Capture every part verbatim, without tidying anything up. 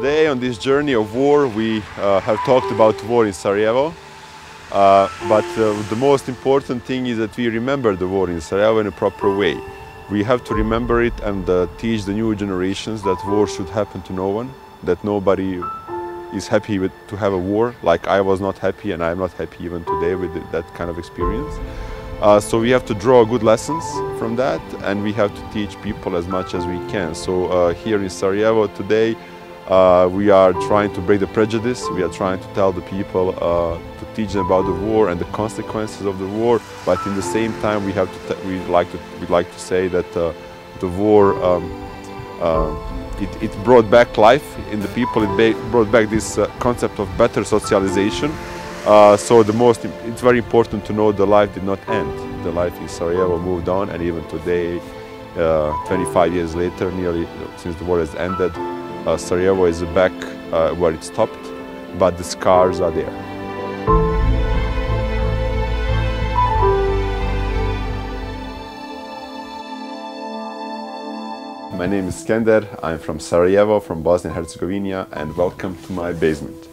Today on this journey of war we uh, have talked about war in Sarajevo, uh, but uh, the most important thing is that we remember the war in Sarajevo in a proper way. We have to remember it and uh, teach the new generations that war should happen to no one, that nobody is happy with, to have a war, like I was not happy and I'm not happy even today with that kind of experience. Uh, so we have to draw good lessons from that, and we have to teach people as much as we can. So uh, here in Sarajevo today uh, we are trying to break the prejudice, we are trying to tell the people, uh, to teach them about the war and the consequences of the war, but in the same time we have to we like to we like to say that uh, the war um, uh, it, it brought back life in the people, it brought back this uh, concept of better socialization. Uh, so the most, it's very important to know the life did not end. The life in Sarajevo moved on, and even today, uh, twenty-five years later, nearly since the war has ended, uh, Sarajevo is back uh, where it stopped, but the scars are there. My name is Skender, I'm from Sarajevo, from Bosnia and Herzegovina, and welcome to my basement.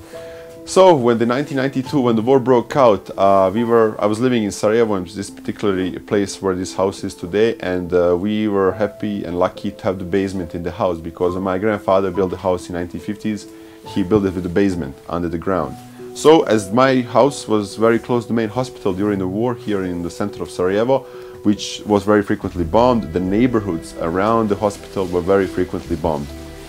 So, when the nineteen ninety-two, when the war broke out, uh, we were—I was living in Sarajevo, in this particular place where this house is today, and uh, we were happy and lucky to have the basement in the house, because my grandfather built the house in the nineteen fifties. He built it with the basement under the ground. So, as my house was very close to the main hospital during the war here in the center of Sarajevo, which was very frequently bombed, the neighborhoods around the hospital were very frequently bombed,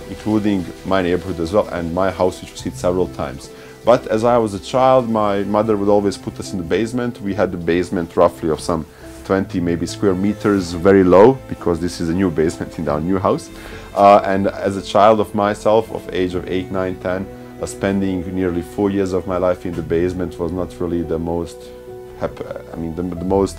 including my neighborhood as well and my house, which was hit several times. But as I was a child, my mother would always put us in the basement. We had the basement roughly of some twenty maybe square meters, very low, because this is a new basement in our new house. Uh, and as a child of myself, of age of eight, nine, ten, uh, spending nearly four years of my life in the basement was not really the most, happy, I mean, the, the most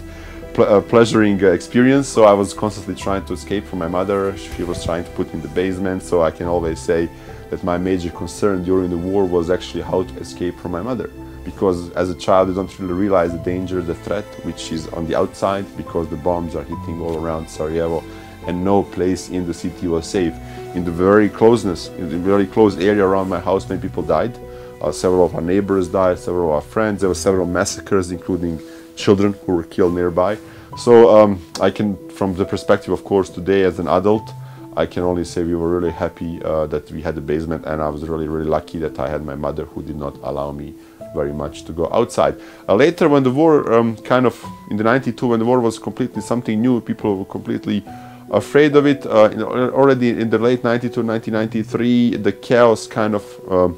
pl uh, pleasuring uh, experience. So I was constantly trying to escape from my mother. She was trying to put me in the basement, so I can always say that my major concern during the war was actually how to escape from my mother. Because as a child you don't really realize the danger, the threat, which is on the outside, because the bombs are hitting all around Sarajevo and no place in the city was safe. In the very closeness, in the very close area around my house, many people died. Uh, several of our neighbors died, several of our friends. There were several massacres, including children who were killed nearby. So um, I can, from the perspective of course today as an adult, I can only say we were really happy uh, that we had the basement, and I was really, really lucky that I had my mother, who did not allow me very much to go outside. Uh, later, when the war um, kind of, in the ninety-two, when the war was completely something new, people were completely afraid of it. Uh, in, already in the late ninety-two, nineteen ninety-three, the chaos kind of um,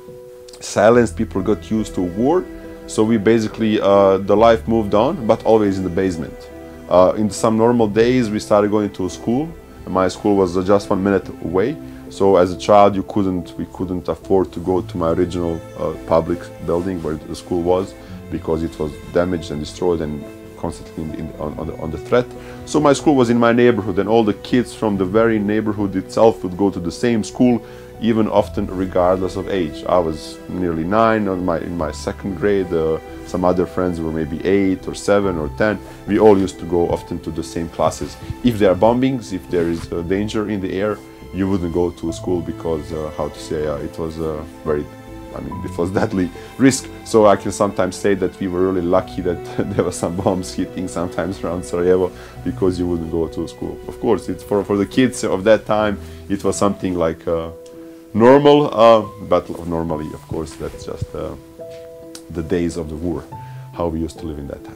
silenced, people got used to war. So we basically, uh, the life moved on, but always in the basement. Uh, in some normal days, we started going to school. My school was just one minute away, so as a child you couldn't, we couldn't afford to go to my original uh, public building where the school was, because it was damaged and destroyed and constantly in, in, on, on, the, on the threat. So my school was in my neighborhood, and all the kids from the very neighborhood itself would go to the same school, even often regardless of age. I was nearly nine on my, in my second grade, uh, some other friends were maybe eight or seven or ten. We all used to go often to the same classes. If there are bombings, if there is uh, danger in the air, you wouldn't go to school because, uh, how to say, uh, it was uh, very, I mean, it was deadly risk. So I can sometimes say that we were really lucky that there were some bombs hitting sometimes around Sarajevo, because you wouldn't go to school. Of course, it's for, for the kids of that time, it was something like uh, normal, uh, but normally, of course, that's just uh, the days of the war, how we used to live in that time.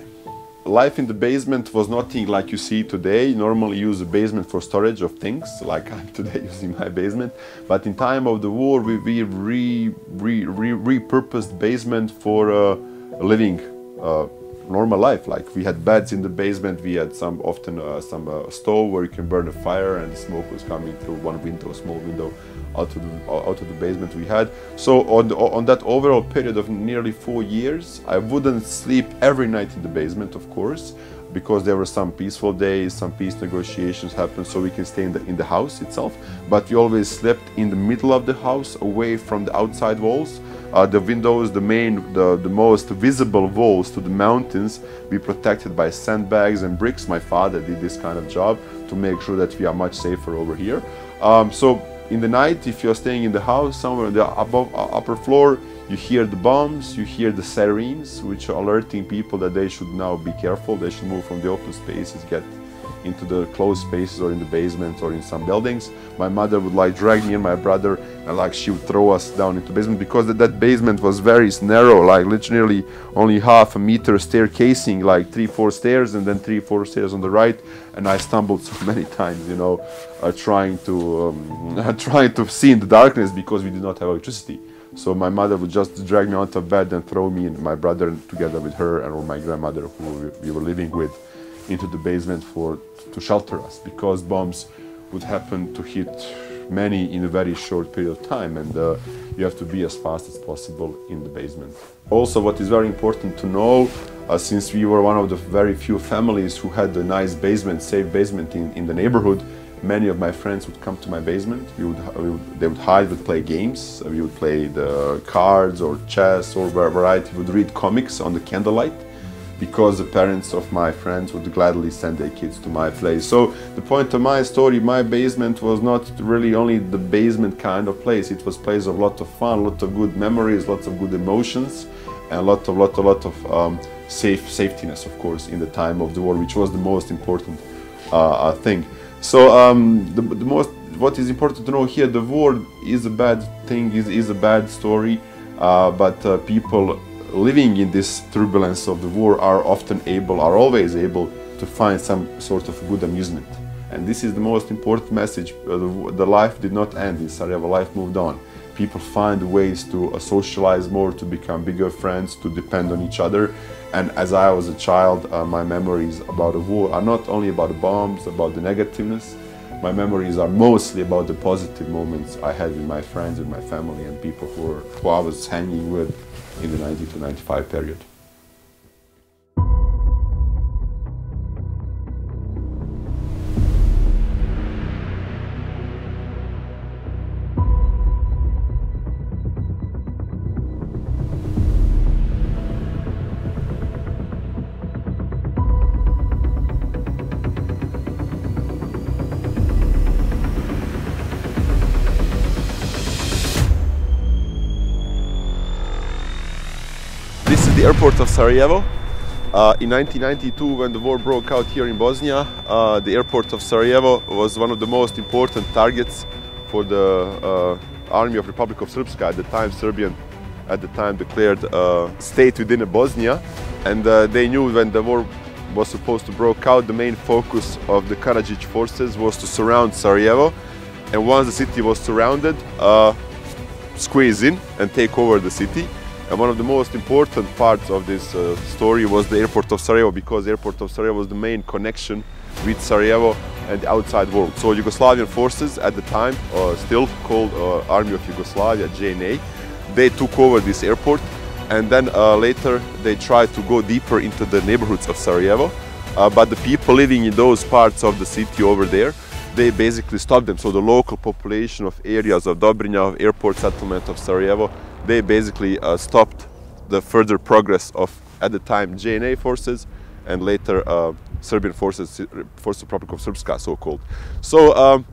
Life in the basement was nothing like you see today. You normally use the basement for storage of things, like I'm today using my basement. But in time of the war, we, we re, re, re, repurposed basement for uh, living uh, normal life. Like we had beds in the basement, we had some often uh, some uh, stove where you can burn a fire, and the smoke was coming through one window, small window, out of the, out of the basement we had. So on, the, on that overall period of nearly four years, I wouldn't sleep every night in the basement, of course, because there were some peaceful days, some peace negotiations happened, so we can stay in the, in the house itself. But we always slept in the middle of the house, away from the outside walls. Uh, the windows, the main, the, the most visible walls to the mountains, we protected by sandbags and bricks. My father did this kind of job to make sure that we are much safer over here. Um, so in the night, if you're staying in the house somewhere on the above, upper floor, you hear the bombs, you hear the sirens, which are alerting people that they should now be careful, they should move from the open spaces, get into the closed spaces or in the basement or in some buildings. My mother would like drag me and my brother, and like she would throw us down into the basement, because that, that basement was very narrow, like literally only half a meter staircasing, like three, four stairs and then three, four stairs on the right. And I stumbled so many times, you know, uh, trying to um, trying to see in the darkness, because we did not have electricity. So my mother would just drag me onto bed and throw me and my brother together with her and my grandmother, who we were living with, into the basement for to shelter us, because bombs would happen to hit many in a very short period of time, and uh, you have to be as fast as possible in the basement. Also, what is very important to know, uh, since we were one of the very few families who had a nice basement, safe basement in, in the neighborhood, many of my friends would come to my basement. We would, we would, they would hide, would play games. We would play the cards or chess or variety. We would read comics on the candlelight, because the parents of my friends would gladly send their kids to my place. So the point of my story, my basement was not really only the basement kind of place. It was a place of lot of fun, lot of good memories, lots of good emotions, and lot of lot of lot of um, safe safetiness, of course, in the time of the war, which was the most important uh, thing. So um, the, the most, what is important to know here, the war is a bad thing, is is a bad story, uh, but uh, people living in this turbulence of the war are often able, are always able to find some sort of good amusement. And this is the most important message. Uh, the, the life did not end in Sarajevo, life moved on. People find ways to uh, socialize more, to become bigger friends, to depend on each other. And as I was a child, uh, my memories about the war are not only about the bombs, about the negativeness. My memories are mostly about the positive moments I had with my friends, with my family, and people who, were, who I was hanging with in the ninety to ninety-five period. The airport of Sarajevo. Uh, in nineteen ninety-two, when the war broke out here in Bosnia, uh, the airport of Sarajevo was one of the most important targets for the uh, Army of Republic of Srpska, at the time Serbian, at the time declared uh, state within Bosnia. And uh, they knew when the war was supposed to break out, the main focus of the Karadzic forces was to surround Sarajevo. And once the city was surrounded, uh, squeeze in and take over the city. And one of the most important parts of this uh, story was the airport of Sarajevo, because the airport of Sarajevo was the main connection with Sarajevo and the outside world. So Yugoslavian forces at the time, uh, still called uh, Army of Yugoslavia, J N A, they took over this airport, and then uh, later they tried to go deeper into the neighborhoods of Sarajevo. Uh, but the people living in those parts of the city over there, they basically stopped them. So the local population of areas of Dobrinja, of airport settlement of Sarajevo, they basically uh, stopped the further progress of, at the time, J N A forces, and later uh, Serbian forces, Forces of Republic of Srpska, so-called. So um,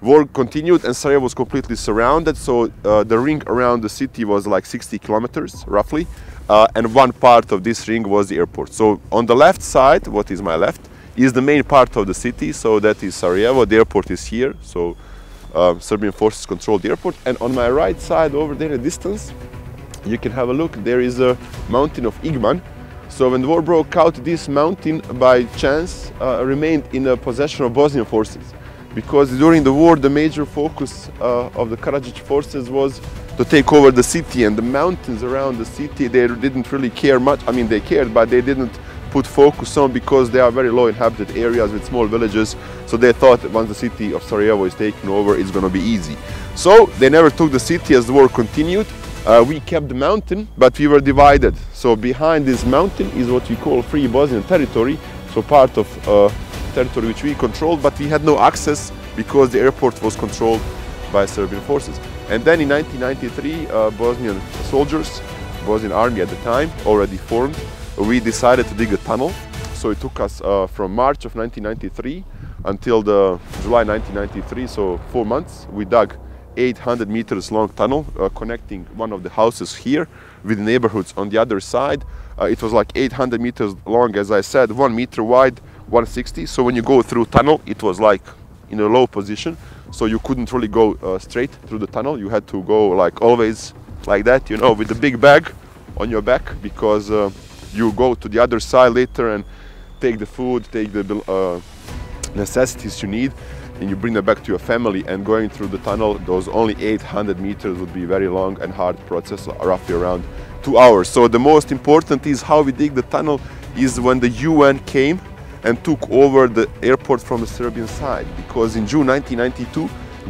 war continued and Sarajevo was completely surrounded, so uh, the ring around the city was like sixty kilometers, roughly, uh, and one part of this ring was the airport. So on the left side, what is my left, is the main part of the city, so that is Sarajevo, the airport is here, so Uh, Serbian forces control the airport. And on my right side, over there in the distance, you can have a look, there is a mountain of Igman. So when the war broke out, this mountain by chance uh, remained in the possession of Bosnian forces, because during the war the major focus uh, of the Karadzic forces was to take over the city, and the mountains around the city, they didn't really care much. I mean, they cared, but they didn't put focus on, because they are very low inhabited areas with small villages. So they thought once the city of Sarajevo is taken over, it's going to be easy. So they never took the city as the war continued. Uh, we kept the mountain, but we were divided. So behind this mountain is what we call Free Bosnian territory. So part of uh, territory which we controlled, but we had no access because the airport was controlled by Serbian forces. And then in nineteen ninety-three, uh, Bosnian soldiers, Bosnian army at the time, already formed, we decided to dig a tunnel. So it took us uh, from March of nineteen ninety-three until the July nineteen ninety-three, so four months. We dug eight hundred meters long tunnel uh, connecting one of the houses here with neighborhoods on the other side. Uh, it was like eight hundred meters long, as I said, one meter wide, one sixty. So when you go through tunnel, it was like in a low position. So you couldn't really go uh, straight through the tunnel. You had to go like always like that, you know, with the big bag on your back, because uh, you go to the other side later and take the food, take the uh, necessities you need, and you bring them back to your family. And going through the tunnel, those only eight hundred meters would be a very long and hard process, roughly around two hours. So the most important is how we dig the tunnel is when the U N came and took over the airport from the Serbian side, because in June nineteen ninety-two,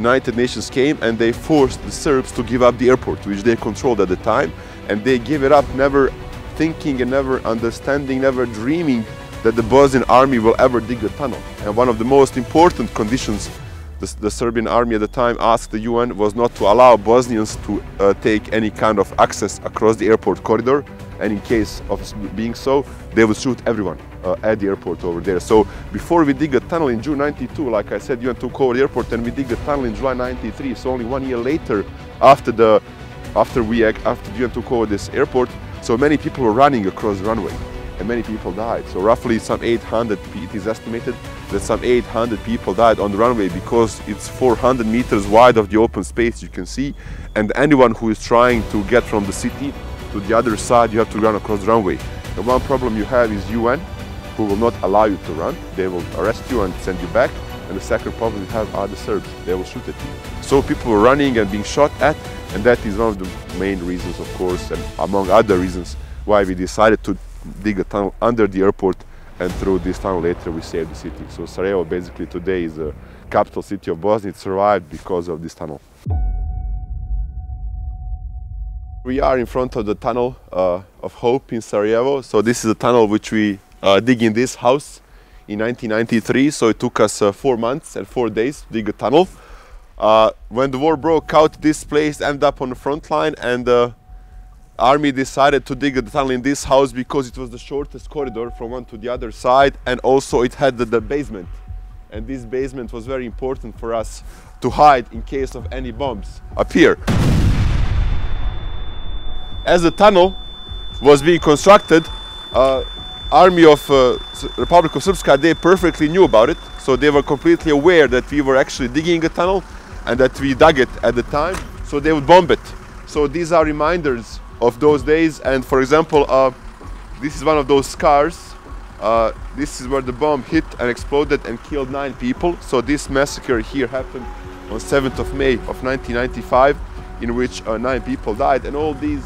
United Nations came and they forced the Serbs to give up the airport, which they controlled at the time, and they gave it up, never thinking and never understanding, never dreaming that the Bosnian army will ever dig the tunnel. And one of the most important conditions the, the Serbian army at the time asked the U N was not to allow Bosnians to uh, take any kind of access across the airport corridor, and in case of being so, they would shoot everyone uh, at the airport over there. So before we dig a tunnel in June ninety-two, like I said, U N took over the airport, and we dig the tunnel in July ninety-three. So only one year later, after the after we after the U N took over this airport, so many people were running across the runway, and many people died. So roughly some eight hundred, it is estimated that some eight hundred people died on the runway, because it's four hundred meters wide of the open space you can see, and anyone who is trying to get from the city to the other side, you have to run across the runway. The one problem you have is U N, who will not allow you to run. They will arrest you and send you back. And the second problem you have are the Serbs. They will shoot at you. So people were running and being shot at, and that is one of the main reasons, of course, and among other reasons, why we decided to dig a tunnel under the airport, and through this tunnel later we saved the city. So Sarajevo basically today is the capital city of Bosnia. It survived because of this tunnel. We are in front of the Tunnel uh, of Hope in Sarajevo. So this is a tunnel which we uh, dig in this house in nineteen ninety-three. So it took us uh, four months and four days to dig a tunnel. Uh, when the war broke out, this place ended up on the front line, and the army decided to dig the tunnel in this house because it was the shortest corridor from one to the other side, and also it had the, the basement. And this basement was very important for us to hide in case of any bombs appear. As the tunnel was being constructed, uh, army of uh, Republic of Srpska, they perfectly knew about it. So they were completely aware that we were actually digging a tunnel and that we dug it at the time. So they would bomb it. So these are reminders of those days. And for example, uh, this is one of those scars. Uh, this is where the bomb hit and exploded and killed nine people. So this massacre here happened on seventh of May of nineteen ninety-five, in which uh, nine people died, and all these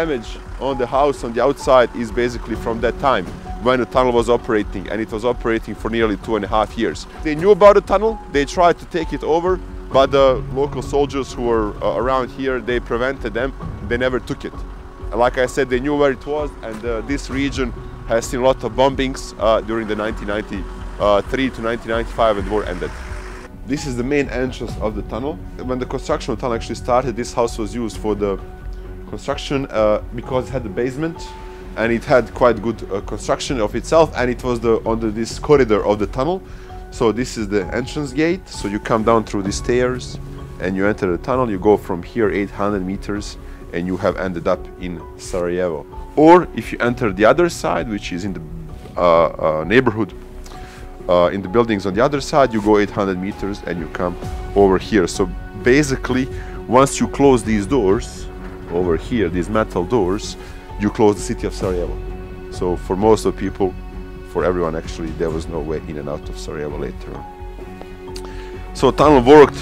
damage on the house on the outside is basically from that time when the tunnel was operating, and it was operating for nearly two and a half years. They knew about the tunnel, they tried to take it over, but the local soldiers who were uh, around here, they prevented them, they never took it. And like I said, they knew where it was, and uh, this region has seen a lot of bombings uh, during the nineteen ninety-three to nineteen ninety-five when the war ended. This is the main entrance of the tunnel. When the construction of the tunnel actually started, this house was used for the construction uh, because it had a basement, and it had quite good uh, construction of itself, and it was the under this corridor of the tunnel. So this is the entrance gate. So you come down through the stairs and you enter the tunnel. You go from here eight hundred meters and you have ended up in Sarajevo. Or if you enter the other side, which is in the uh, uh, neighborhood, uh, in the buildings on the other side, you go eight hundred meters and you come over here. So basically, once you close these doors, over here, these metal doors, you close the city of Sarajevo. So for most of people, for everyone actually, there was no way in and out of Sarajevo later on. So tunnel worked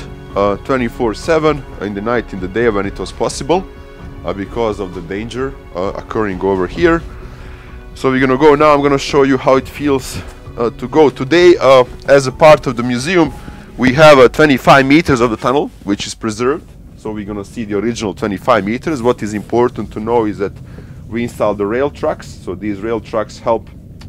twenty-four seven, uh, in the night, in the day when it was possible, uh, because of the danger uh, occurring over here. So we're gonna go now, I'm gonna show you how it feels uh, to go. Today, uh, as a part of the museum, we have uh, twenty-five meters of the tunnel, which is preserved. So we're gonna see the original twenty-five meters. What is important to know is that we installed the rail trucks. So these rail trucks help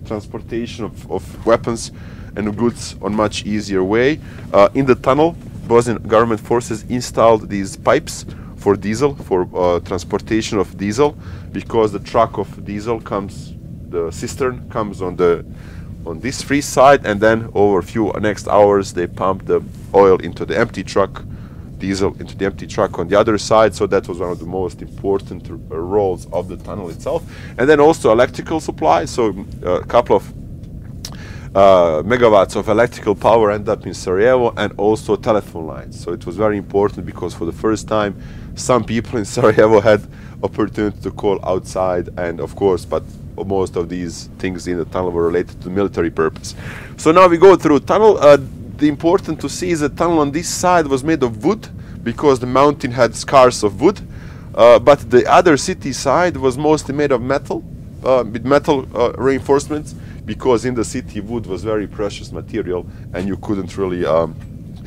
transportation of, of weapons and goods on much easier way. Uh, in the tunnel, Bosnian government forces installed these pipes for diesel, for uh, transportation of diesel, because the truck of diesel comes, the cistern comes on the on this free side, and then over a few next hours they pump the oil into the empty truck diesel into the empty truck on the other side. So that was one of the most important roles of the tunnel itself. And then also electrical supply. So a couple of Uh, megawatts of electrical power end up in Sarajevo, and also telephone lines. So it was very important because for the first time some people in Sarajevo had opportunity to call outside, and of course, but most of these things in the tunnel were related to military purpose. So now we go through tunnel. Uh, the important to see is the tunnel on this side was made of wood because the mountain had scarce of wood, uh, but the other city side was mostly made of metal, uh, with metal uh, reinforcements. Because in the city, wood was very precious material, and you couldn't really, um,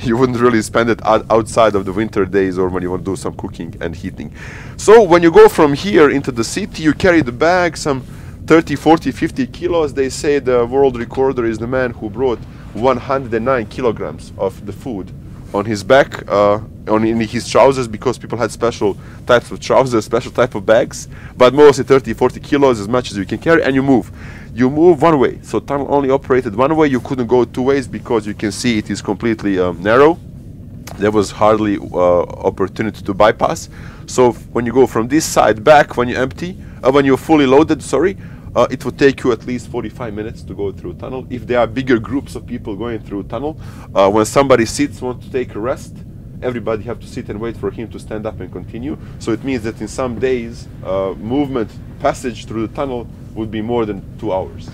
you wouldn't really spend it out outside of the winter days or when you want to do some cooking and heating. So when you go from here into the city, you carry the bag, some thirty, forty, fifty kilos. They say the world recorder is the man who brought one hundred nine kilograms of the food on his back, uh, on in his trousers, because people had special types of trousers, special type of bags, but mostly thirty, forty kilos, as much as you can carry, and you move. You move one way, so tunnel only operated one way. You couldn't go two ways because you can see it is completely um, narrow. There was hardly uh, opportunity to bypass. So when you go from this side back, when you empty, uh, when you're fully loaded, sorry, uh, it would take you at least forty-five minutes to go through tunnel. If there are bigger groups of people going through tunnel, uh, when somebody sits, wants to take a rest, everybody have to sit and wait for him to stand up and continue. So it means that in some days, uh, movement, passage through the tunnel would be more than two hours.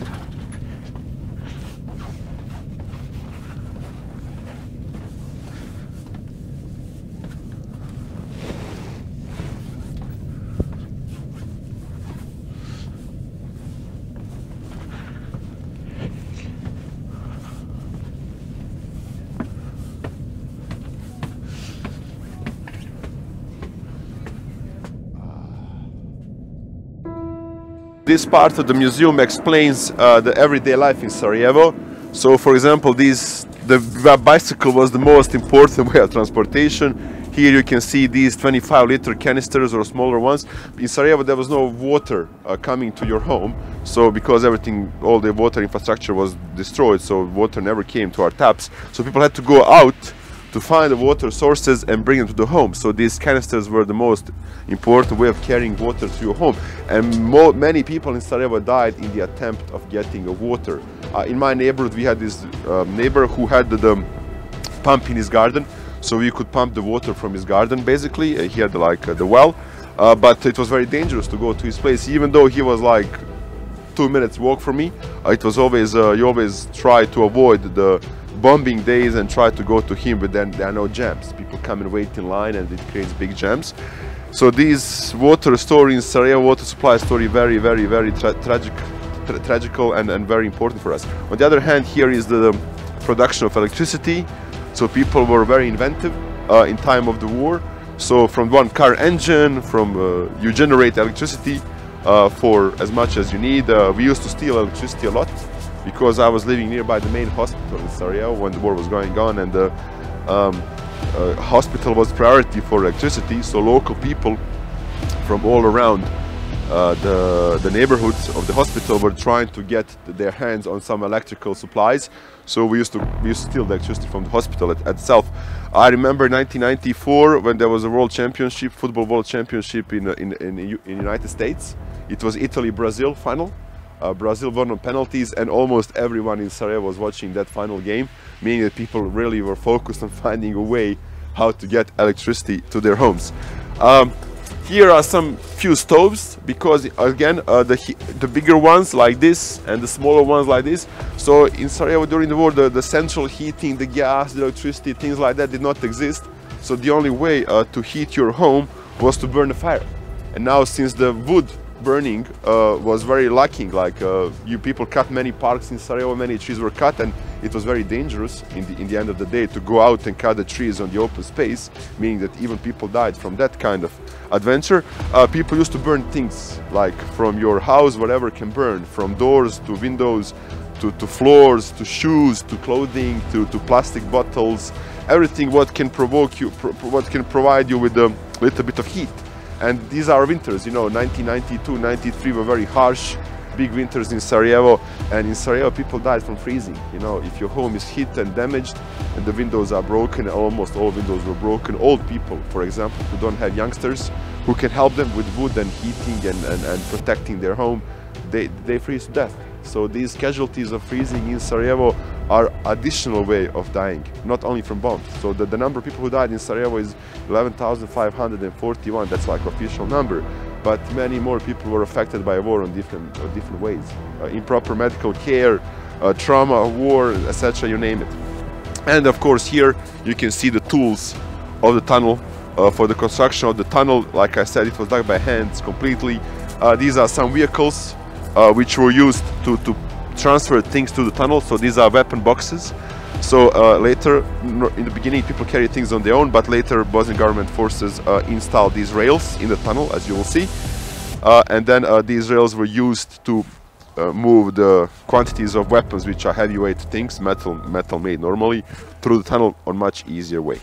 This part of the museum explains uh, the everyday life in Sarajevo. So, for example, these, the bicycle was the most important way of transportation. Here you can see these twenty-five liter canisters or smaller ones. In Sarajevo there was no water uh, coming to your home, so because everything, all the water infrastructure was destroyed, so water never came to our taps. So people had to go out to find the water sources and bring them to the home. So these canisters were the most important way of carrying water to your home. And mo many people in Sarajevo died in the attempt of getting a water. Uh, in my neighborhood, we had this uh, neighbor who had the, the pump in his garden, so we could pump the water from his garden, basically. Uh, he had like uh, the well, uh, but it was very dangerous to go to his place, even though he was like two minutes walk from me. Uh, it was always, uh, you always try to avoid the bombing days and try to go to him, but then there are no jams. People come and wait in line, and it creates big jams. So these water story in Sarajevo, water supply story, very, very, very tra tragic, tra tragical and, and very important for us. On the other hand, here is the production of electricity. So people were very inventive uh, in time of the war. So from one car engine, from uh, you generate electricity uh, for as much as you need. Uh, we used to steal electricity a lot, because I was living nearby the main hospital in Sarajevo when the war was going on, and the um, uh, hospital was priority for electricity. So local people from all around uh, the, the neighborhoods of the hospital were trying to get their hands on some electrical supplies. So we used to, we used to steal the electricity from the hospital it, itself. I remember nineteen ninety-four when there was a world championship, football world championship in, in, in, in United States. It was Italy-Brazil final. Uh, Brazil won on penalties, and almost everyone in Sarajevo was watching that final game, meaning that people really were focused on finding a way how to get electricity to their homes. Um, here are some few stoves, because again uh, the, the bigger ones like this and the smaller ones like this. So in Sarajevo during the war, the, the central heating, the gas, the electricity, things like that did not exist. So the only way uh, to heat your home was to burn a fire. And now, since the wood burning uh, was very lacking, like uh, you people cut many parks in Sarajevo, many trees were cut, and it was very dangerous in the, in the end of the day to go out and cut the trees on the open space, meaning that even people died from that kind of adventure. Uh, people used to burn things, like from your house, whatever can burn, from doors to windows to, to floors to shoes to clothing to, to plastic bottles, everything what can provoke you, pro what can provide you with a little bit of heat. And these are winters, you know, nineteen ninety-two, ninety-three were very harsh. big winters in Sarajevo, and in Sarajevo people died from freezing. You know, if your home is hit and damaged and the windows are broken, almost all windows were broken, old people, for example, who don't have youngsters, who can help them with wood and heating and, and, and protecting their home, they, they freeze to death. So these casualties of freezing in Sarajevo are additional way of dying, not only from bombs. So the, the number of people who died in Sarajevo is eleven thousand five hundred forty-one, that's like official number. But many more people were affected by war in different, uh, different ways. Uh, improper medical care, uh, trauma, war, et cetera, you name it. And of course here you can see the tools of the tunnel. Uh, for the construction of the tunnel, like I said, it was done by hands completely. Uh, these are some vehicles uh, which were used to, to transfer things to the tunnel, so these are weapon boxes. So uh, later, in the beginning, people carry things on their own, but later Bosnian government forces uh, installed these rails in the tunnel, as you will see. Uh, and then uh, these rails were used to uh, move the quantities of weapons, which are heavyweight things, metal, metal made normally, through the tunnel on much easier way.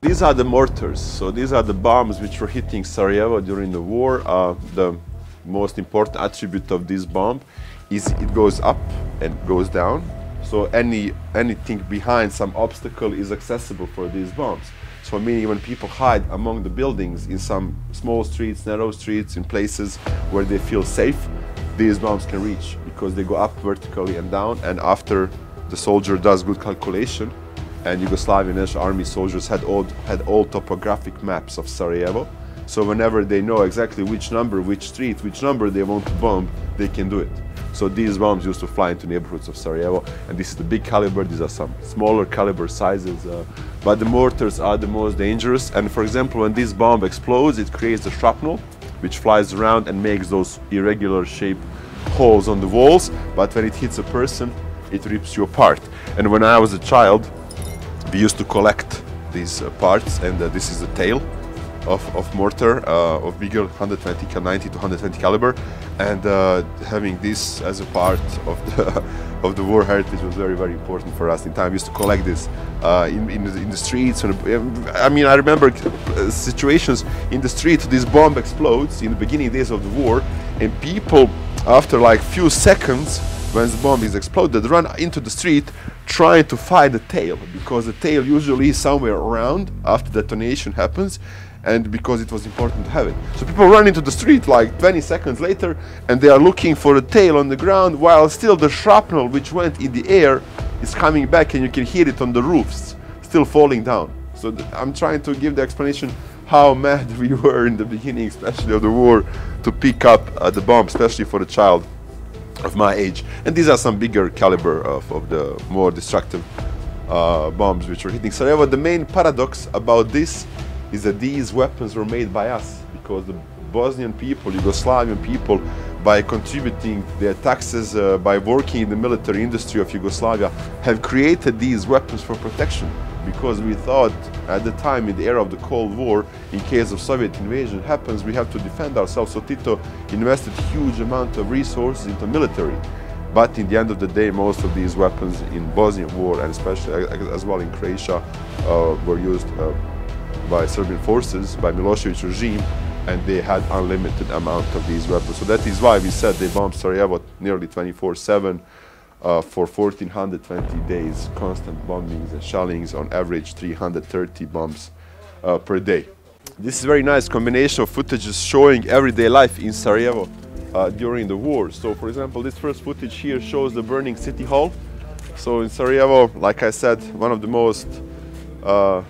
These are the mortars, so these are the bombs which were hitting Sarajevo during the war. Uh, the most important attribute of this bomb is it goes up and goes down. So any anything behind some obstacle is accessible for these bombs. So meaning when people hide among the buildings in some small streets, narrow streets, in places where they feel safe, these bombs can reach because they go up vertically and down. And after the soldier does good calculation, and Yugoslavian National Army soldiers had all had all topographic maps of Sarajevo. So whenever they know exactly which number, which street, which number they want to bomb, they can do it. So these bombs used to fly into neighborhoods of Sarajevo, and this is the big caliber, these are some smaller caliber sizes, uh, but the mortars are the most dangerous. And for example, when this bomb explodes, it creates a shrapnel which flies around and makes those irregular shaped holes on the walls, but when it hits a person, it rips you apart. And when I was a child, we used to collect these uh, parts, and uh, this is the tail Of, of mortar uh, of bigger one twenty, ninety to one twenty caliber, and uh, having this as a part of the of the war heritage was very very important for us in time. We used to collect this uh, in, in, the, in the streets. I mean, I remember situations in the street, this bomb explodes in the beginning days of the war, and people after like few seconds when the bomb is exploded run into the street trying to find the tail, because the tail usually is somewhere around after detonation happens, and because it was important to have it. So people run into the street like twenty seconds later, and they are looking for a tail on the ground, while still the shrapnel which went in the air is coming back, and you can hear it on the roofs, still falling down. So I'm trying to give the explanation how mad we were in the beginning, especially of the war, to pick up uh, the bomb, especially for a child of my age. And these are some bigger caliber of, of the more destructive uh, bombs which were hitting Sarajevo. The main paradox about this is that these weapons were made by us, because the Bosnian people, Yugoslavian people, by contributing their taxes, uh, by working in the military industry of Yugoslavia, have created these weapons for protection, because we thought at the time, in the era of the Cold War, in case of Soviet invasion happens, we have to defend ourselves. So Tito invested huge amount of resources into military, but in the end of the day, most of these weapons in Bosnian war, and especially as well in Croatia, uh, were used uh, by Serbian forces, by Milošević regime, and they had unlimited amount of these weapons. So that is why we said they bombed Sarajevo nearly twenty-four seven uh, for fourteen hundred twenty days, constant bombings and shellings, on average three hundred thirty bombs uh, per day. This is a very nice combination of footages showing everyday life in Sarajevo uh, during the war. So for example, this first footage here shows the burning city hall. So in Sarajevo, like I said, one of the most uh,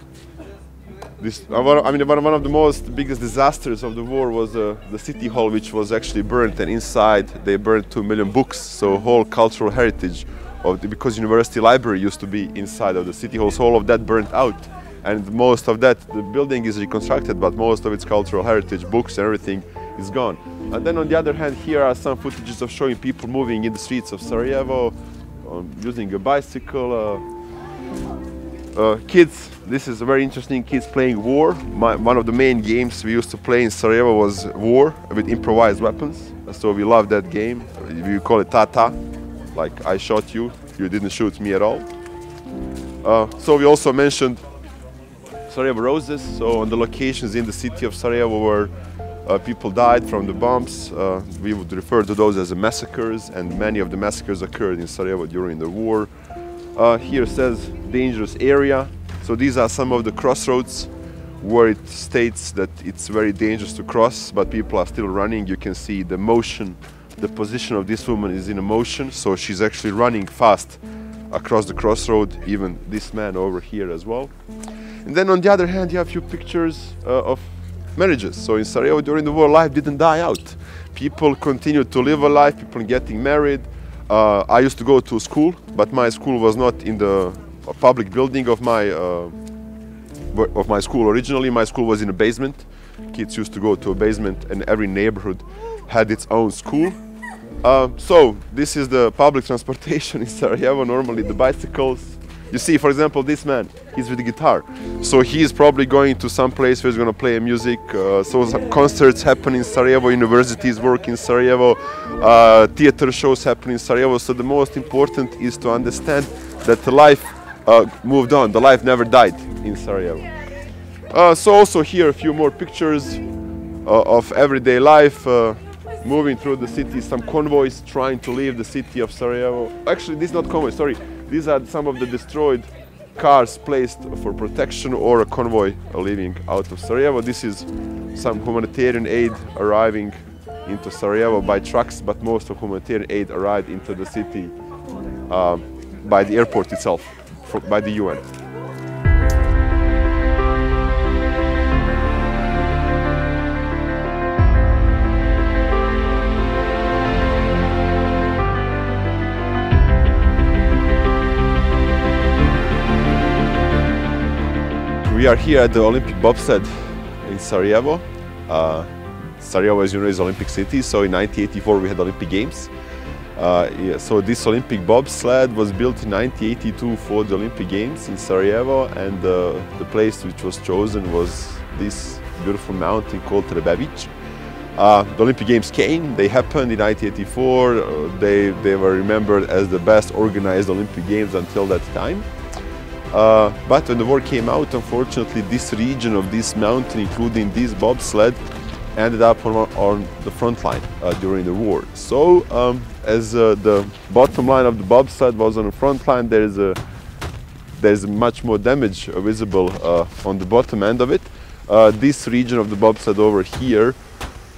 This, I mean, one of the most biggest disasters of the war was uh, the city hall, which was actually burnt, and inside they burned two million books. So whole cultural heritage of the, because university library used to be inside of the city hall, so all of that burnt out, and most of that, the building is reconstructed, but most of its cultural heritage, books and everything, is gone. And then on the other hand, here are some footages of showing people moving in the streets of Sarajevo, um, using a bicycle. Uh, Uh, kids, this is very interesting, kids playing war. My, one of the main games we used to play in Sarajevo was war with improvised weapons. So we loved that game. We call it Tata, like I shot you, you didn't shoot me at all. Uh, so we also mentioned Sarajevo Roses. So on the locations in the city of Sarajevo where Uh, people died from the bombs. Uh, we would refer to those as the massacres, and many of the massacres occurred in Sarajevo during the war. Uh, here says dangerous area. So these are some of the crossroads where it states that it's very dangerous to cross, but people are still running. You can see the motion, the position of this woman is in a motion, so she's actually running fast across the crossroad, even this man over here as well. And then on the other hand, you have a few pictures uh, of marriages. So in Sarajevo during the war, life didn't die out. People continued to live a life, people getting married. Uh, I used to go to school, but my school was not in the public building of my, uh, of my school originally. My school was in a basement. Kids used to go to a basement, and every neighborhood had its own school. Uh, so this is the public transportation in Sarajevo, normally the bicycles. You see, for example, this man, he's with the guitar. So he is probably going to some place where he's going to play music. Uh, so some concerts happen in Sarajevo, universities work in Sarajevo, uh, theater shows happen in Sarajevo. So the most important is to understand that the life uh, moved on. The life never died in Sarajevo. Uh, so also here a few more pictures uh, of everyday life. Uh, moving through the city, some convoys trying to leave the city of Sarajevo. Actually, this is not convoy, sorry. These are some of the destroyed cars placed for protection or a convoy leaving out of Sarajevo. This is some humanitarian aid arriving into Sarajevo by trucks, but most of humanitarian aid arrived into the city uh, by the airport itself, for, by the U N. We are here at the Olympic Bobsled in Sarajevo. Uh, Sarajevo, as you know, is an Olympic city, so in nineteen eighty-four we had Olympic Games. Uh, yeah, so this Olympic Bobsled was built in nineteen eighty-two for the Olympic Games in Sarajevo, and uh, the place which was chosen was this beautiful mountain called Trebević. Uh, the Olympic Games came, they happened in nineteen eighty-four, uh, they, they were remembered as the best organized Olympic Games until that time. Uh, but when the war came out, unfortunately, this region of this mountain, including this bobsled, ended up on, on the front line uh, during the war. So, um, as uh, the bottom line of the bobsled was on the front line, there is a there's much more damage visible uh, on the bottom end of it. Uh, this region of the bobsled over here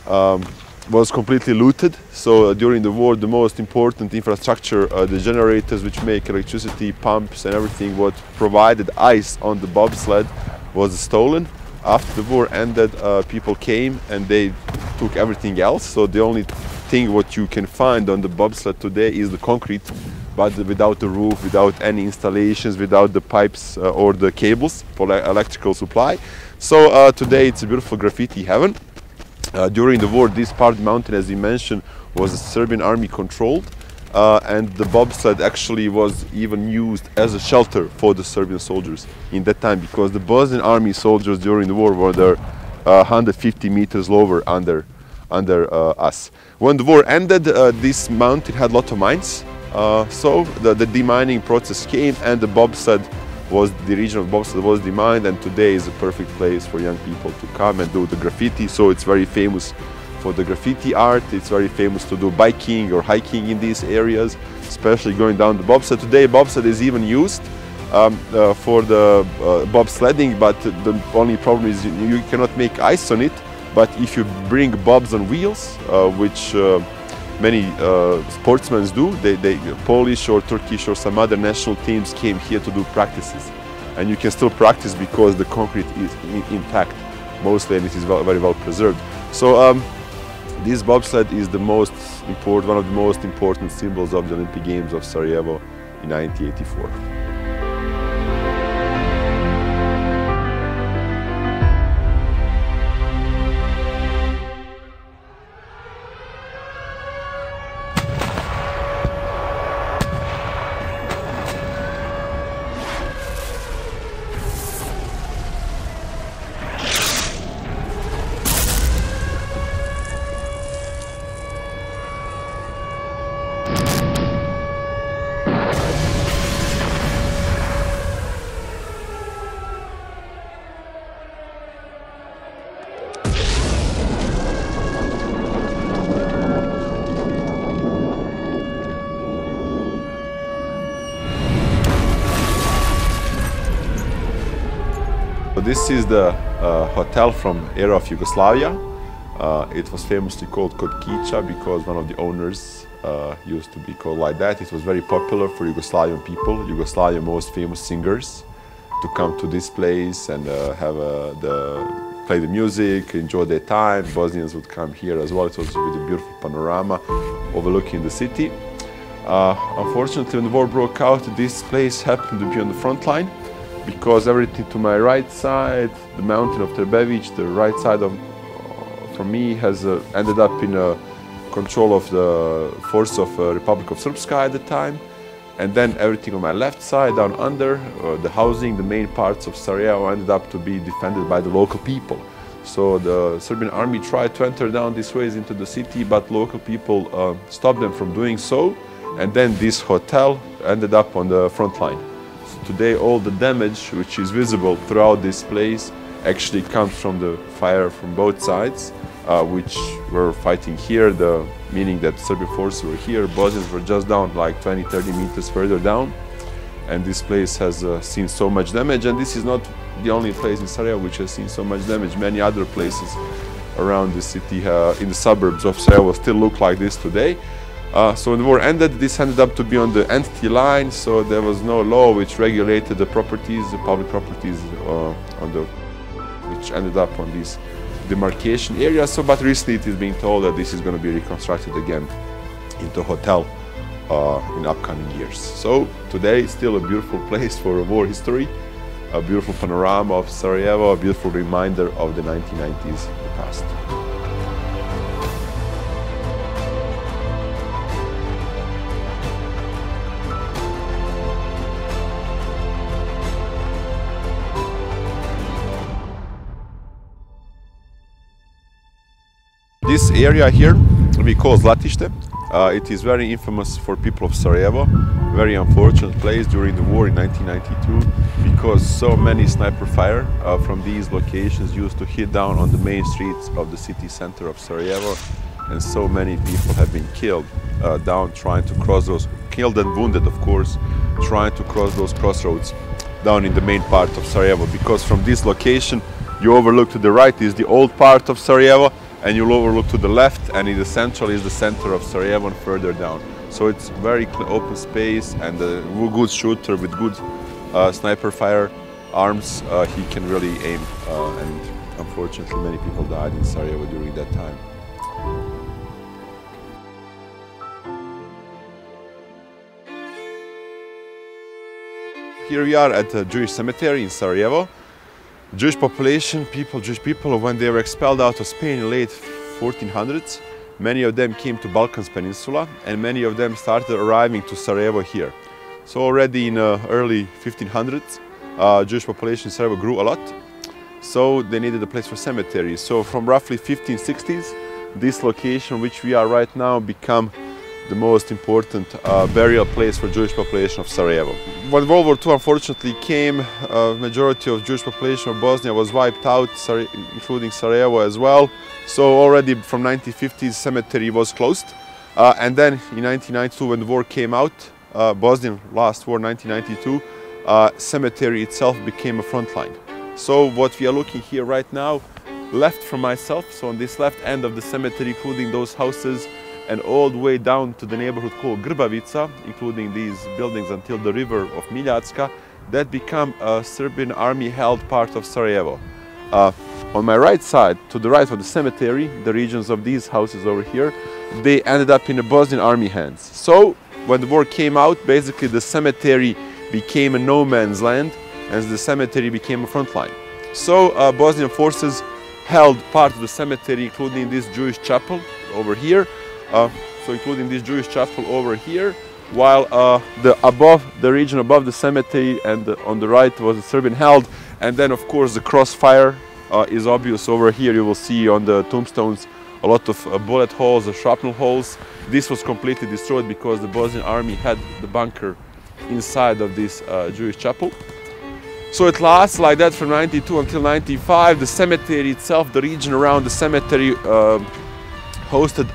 um, was completely looted. So uh, during the war, the most important infrastructure, uh, the generators which make electricity, pumps and everything what provided ice on the bobsled, was stolen. After the war ended, uh, people came and they took everything else. So the only thing what you can find on the bobsled today is the concrete, but without the roof, without any installations, without the pipes uh, or the cables for electrical supply. So uh, today it's a beautiful graffiti heaven. Uh, during the war, this part of the mountain, as you mentioned, was the Serbian army controlled, uh, and the bobsled actually was even used as a shelter for the Serbian soldiers in that time, because the Bosnian army soldiers during the war were there uh, one hundred fifty meters lower under, under uh, us. When the war ended, uh, this mountain had a lot of mines, uh, so the, the demining process came, and the bobsled was the region of bobsled was demined, and today is a perfect place for young people to come and do the graffiti. So it's very famous for the graffiti art. It's very famous to do biking or hiking in these areas, especially going down the bobsled. Today bobsled is even used um, uh, for the uh, bobsledding, but the only problem is you cannot make ice on it. But if you bring bobs on wheels, uh, which uh, many uh, sportsmen do, they, they, Polish or Turkish or some other national teams came here to do practices. And you can still practice because the concrete is in, intact mostly, and it is well, very well preserved. So um, this bobsled is the most important, one of the most important symbols of the Olympic Games of Sarajevo in nineteen eighty-four. this is the uh, hotel from era of Yugoslavia. Uh, it was famously called Kotkića because one of the owners uh, used to be called like that. It was very popular for Yugoslavian people, Yugoslavian most famous singers, to come to this place and uh, have uh, the, play the music, enjoy their time. Bosnians would come here as well. It was with a beautiful panorama overlooking the city. Uh, unfortunately, when the war broke out, this place happened to be on the front line, because everything to my right side, the mountain of Trebević, the right side of, uh, from me, has uh, ended up in uh, control of the force of uh, Republic of Srpska at the time. And then everything on my left side, down under, uh, the housing, the main parts of Sarajevo ended up to be defended by the local people. So the Serbian army tried to enter down this ways into the city, but local people uh, stopped them from doing so. And then this hotel ended up on the front line. So today all the damage which is visible throughout this place actually comes from the fire from both sides, uh, which were fighting here, the, meaning that Serbian forces were here, Bosnians were just down like twenty to thirty meters further down. And this place has uh, seen so much damage, and this is not the only place in Sarajevo which has seen so much damage. Many other places around the city, uh, in the suburbs of Sarajevo, still look like this today. Uh, so when the war ended, this ended up to be on the entity line, so there was no law which regulated the properties, the public properties, uh, on the, which ended up on these demarcation areas. So, but recently it is being told that this is going to be reconstructed again into a hotel uh, in upcoming years. So today it's still a beautiful place for war history, a beautiful panorama of Sarajevo, a beautiful reminder of the nineteen nineties, the past. This area here we call Zlatište. Uh, it is very infamous for people of Sarajevo. Very unfortunate place during the war in nineteen ninety-two, because so many sniper fire uh, from these locations used to hit down on the main streets of the city center of Sarajevo, and so many people have been killed uh, down trying to cross those, killed and wounded of course, trying to cross those crossroads down in the main part of Sarajevo, because from this location you overlook to the right is the old part of Sarajevo, and you'll overlook to the left, and in the central is the center of Sarajevo and further down. So it's very open space, and a good shooter with good uh, sniper fire arms, uh, he can really aim. Uh, and unfortunately many people died in Sarajevo during that time. Here we are at the Jewish cemetery in Sarajevo. Jewish population, people, Jewish people, when they were expelled out of Spain in late fourteen hundreds, many of them came to Balkans Peninsula, and many of them started arriving to Sarajevo here. So already in uh, early fifteen hundreds, uh, Jewish population in Sarajevo grew a lot, so they needed a place for cemeteries. So from roughly fifteen sixties, this location which we are right now become the most important uh, burial place for Jewish population of Sarajevo. When World War Two unfortunately came, uh, majority of Jewish population of Bosnia was wiped out, including Sarajevo as well. So already from nineteen fifties, cemetery was closed. Uh, and then in nineteen ninety-two, when the war came out, uh, Bosnian last war, nineteen ninety-two, uh, cemetery itself became a front line. So what we are looking here right now, left from myself, so on this left end of the cemetery, including those houses, and all the way down to the neighborhood called Grbavica, including these buildings until the river of Miljacka, that become a Serbian army-held part of Sarajevo. Uh, on my right side, to the right of the cemetery, the regions of these houses over here, they ended up in the Bosnian army hands. So, when the war came out, basically the cemetery became a no-man's land, and the cemetery became a front line. So, uh, Bosnian forces held part of the cemetery, including this Jewish chapel over here, Uh, so including this Jewish chapel over here, while uh, the above, the region above the cemetery and the, on the right was the Serbian held, and then of course the crossfire uh, is obvious over here. You will see on the tombstones a lot of uh, bullet holes or shrapnel holes. This was completely destroyed because the Bosnian army had the bunker inside of this uh, Jewish chapel. So it lasts like that from ninety-two until ninety-five. The cemetery itself, the region around the cemetery, uh, hosted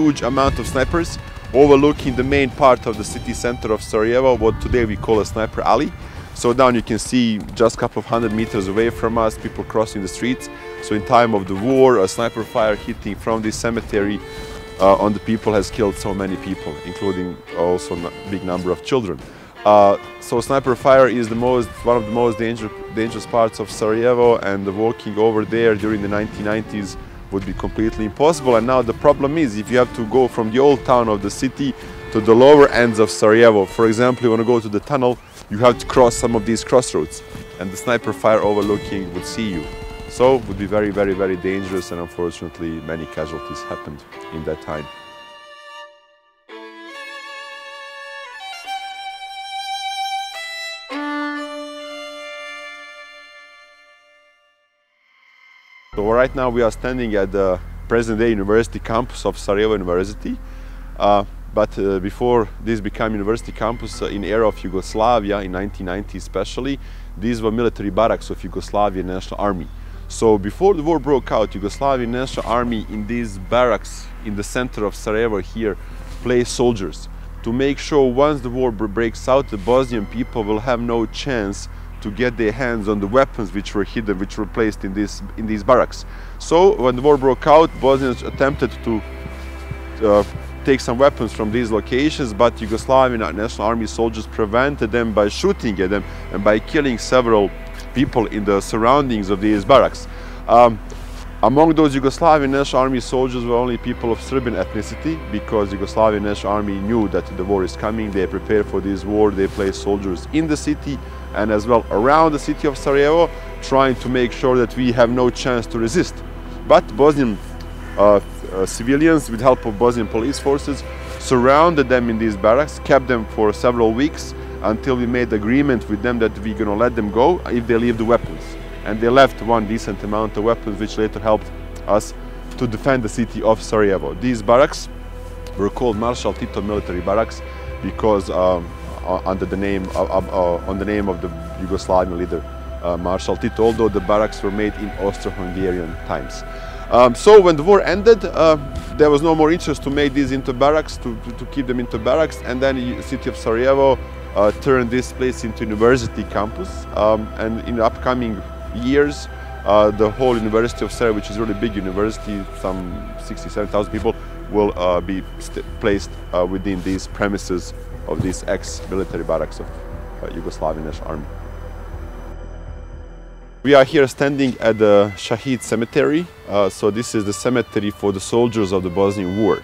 huge amount of snipers overlooking the main part of the city center of Sarajevo, what today we call a sniper alley. So down you can see just a couple of hundred meters away from us, people crossing the streets. So in time of the war, a sniper fire hitting from this cemetery uh, on the people has killed so many people, including also a big number of children. Uh, so sniper fire is the most, one of the most dangerous, dangerous parts of Sarajevo, and the walking over there during the nineteen nineties would be completely impossible. And now the problem is, if you have to go from the old town of the city to the lower ends of Sarajevo, for example, you want to go to the tunnel, you have to cross some of these crossroads, and the sniper fire overlooking would see you. So it would be very, very, very dangerous, and unfortunately many casualties happened in that time. So right now we are standing at the present-day university campus of Sarajevo University. Uh, but uh, before this became university campus, uh, in era of Yugoslavia, in nineteen ninety especially, these were military barracks of Yugoslavian National Army. So before the war broke out, Yugoslavian National Army in these barracks in the center of Sarajevo here placed soldiers to make sure once the war breaks out, the Bosnian people will have no chance to get their hands on the weapons which were hidden, which were placed in, this, in these barracks. So when the war broke out, Bosnians attempted to uh, take some weapons from these locations, but Yugoslavian National Army soldiers prevented them by shooting at them and by killing several people in the surroundings of these barracks. Um, among those Yugoslavian National Army soldiers were only people of Serbian ethnicity, because Yugoslavian National Army knew that the war is coming, they prepared for this war, they placed soldiers in the city and as well around the city of Sarajevo, trying to make sure that we have no chance to resist. But Bosnian uh, uh, civilians, with help of Bosnian police forces, surrounded them in these barracks, kept them for several weeks until we made agreement with them that we're gonna let them go if they leave the weapons. And they left one decent amount of weapons, which later helped us to defend the city of Sarajevo. These barracks were called Marshal Tito military barracks because um, Uh, under the name of, uh, uh, on the name of the Yugoslavian leader uh, Marshal Tito, although the barracks were made in Austro-Hungarian times. Um, so when the war ended, uh, there was no more interest to make these into barracks, to, to, to keep them into barracks, and then the city of Sarajevo uh, turned this place into university campus, um, and in the upcoming years uh, the whole University of Sarajevo, which is a really big university, some sixty-seven thousand people, will uh, be placed uh, within these premises of these ex-military barracks of uh, Yugoslavian National Army. We are here standing at the Shahid Cemetery. Uh, so this is the cemetery for the soldiers of the Bosnian War.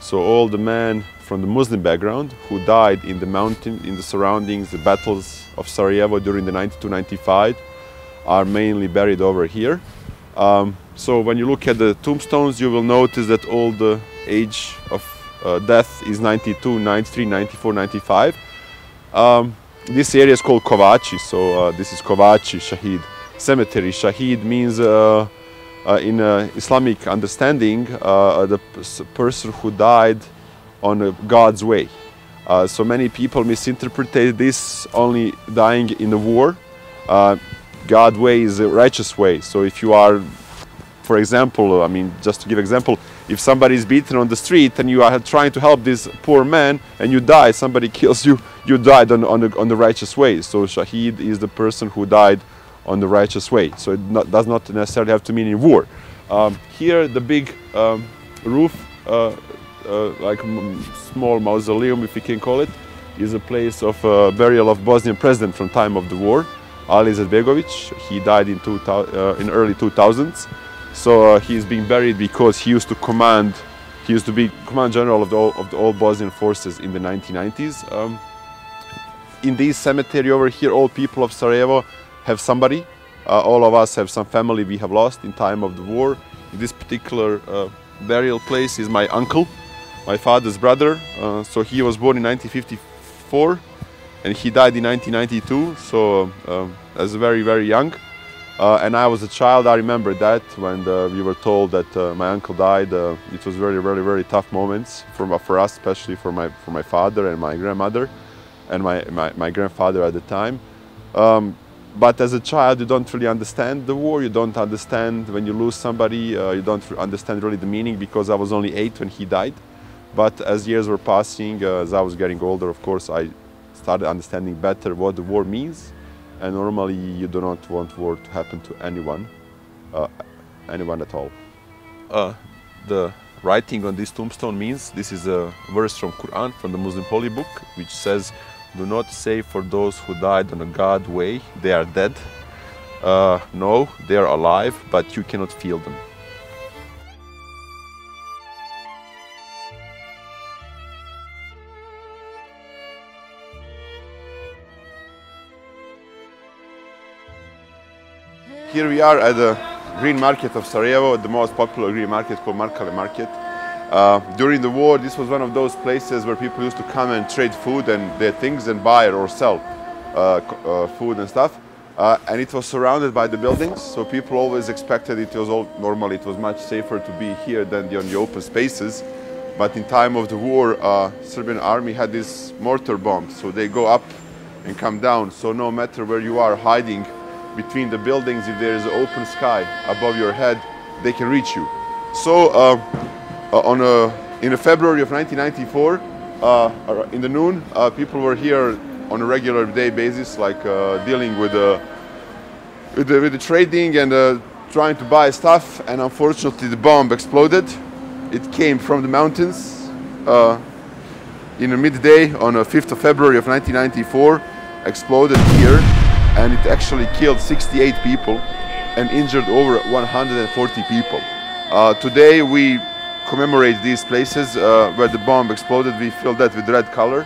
So all the men from the Muslim background who died in the mountain, in the surroundings, the battles of Sarajevo during the ninety-two ninety-five are mainly buried over here. Um, so when you look at the tombstones, you will notice that all the age of Uh, death is ninety-two, ninety-three, ninety-four, ninety-five. Um, this area is called Kovači, so uh, this is Kovači Shahid Cemetery. Shahid means, uh, uh, in uh, Islamic understanding, uh, the person who died on uh, God's way. Uh, so many people misinterpreted this only dying in the war. Uh, God's way is a righteous way, so if you are, for example, I mean, just to give example, if somebody is beaten on the street and you are trying to help this poor man and you die, somebody kills you, you died on, on, the, on the righteous way. So Shahid is the person who died on the righteous way. So it not, does not necessarily have to mean in war. Um, here the big um, roof, uh, uh, like m small mausoleum, if we can call it, is a place of uh, burial of Bosnian president from time of the war, Ali Izetbegović. He died in, uh, in early two thousands. So uh, he is being buried because he used to command, he used to be command general of the old, of the old Bosnian forces in the nineteen nineties. Um, in this cemetery over here, all people of Sarajevo have somebody. Uh, all of us have some family we have lost in time of the war. In this particular uh, burial place is my uncle, my father's brother. Uh, so he was born in nineteen fifty-four and he died in nineteen ninety-two, so um, as very, very young. Uh, and I was a child, I remember that, when uh, we were told that uh, my uncle died. Uh, it was very, very, very tough moments for, uh, for us, especially for my, for my father and my grandmother and my, my, my grandfather at the time. Um, but as a child, you don't really understand the war, you don't understand when you lose somebody, uh, you don't understand really the meaning, because I was only eight when he died. But as years were passing, uh, as I was getting older, of course, I started understanding better what the war means. And normally you do not want war to happen to anyone, uh, anyone at all. Uh, the writing on this tombstone means, this is a verse from Quran, from the Muslim holy book, which says, do not say for those who died on a God way, they are dead. Uh, no, they are alive, but you cannot feel them. Here we are at the Green Market of Sarajevo, the most popular green market called Markale Market. Uh, during the war, this was one of those places where people used to come and trade food and their things and buy or sell uh, uh, food and stuff. Uh, and it was surrounded by the buildings, so people always expected it was all normally it was much safer to be here than on the open spaces. But in time of the war, uh, Serbian army had these mortar bombs, so they go up and come down. So no matter where you are hiding, between the buildings, if there is an open sky above your head, they can reach you. So, uh, on a, in a February of nineteen ninety-four, uh, in the noon, uh, people were here on a regular day basis, like uh, dealing with, uh, with, the, with the trading and uh, trying to buy stuff. And unfortunately, the bomb exploded. It came from the mountains uh, in the midday on the fifth of February of nineteen ninety-four, exploded here. And it actually killed sixty-eight people and injured over one hundred forty people. Uh, today we commemorate these places uh, where the bomb exploded. We fill that with red color,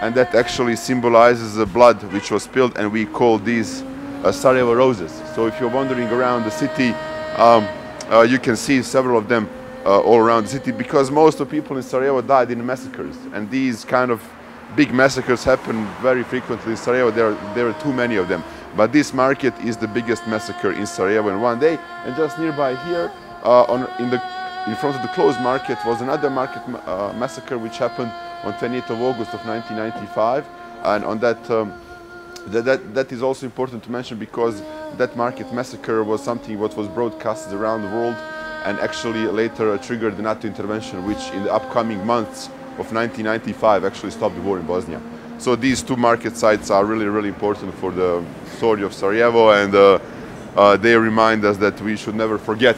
and that actually symbolizes the blood which was spilled, and we call these uh, Sarajevo roses. So if you're wandering around the city, um, uh, you can see several of them uh, all around the city, because most of the people in Sarajevo died in massacres, and these kind of big massacres happen very frequently in Sarajevo. There are, there are too many of them. But this market is the biggest massacre in Sarajevo in one day. And just nearby here, uh, on, in, the, in front of the closed market, was another market uh, massacre which happened on twentieth of August of nineteen ninety-five. And on that, um, that, that, that is also important to mention, because that market massacre was something what was broadcast around the world and actually later triggered the NATO intervention, which in the upcoming months of nineteen ninety-five actually stopped the war in Bosnia. So these two market sites are really, really important for the story of Sarajevo, and uh, uh, they remind us that we should never forget.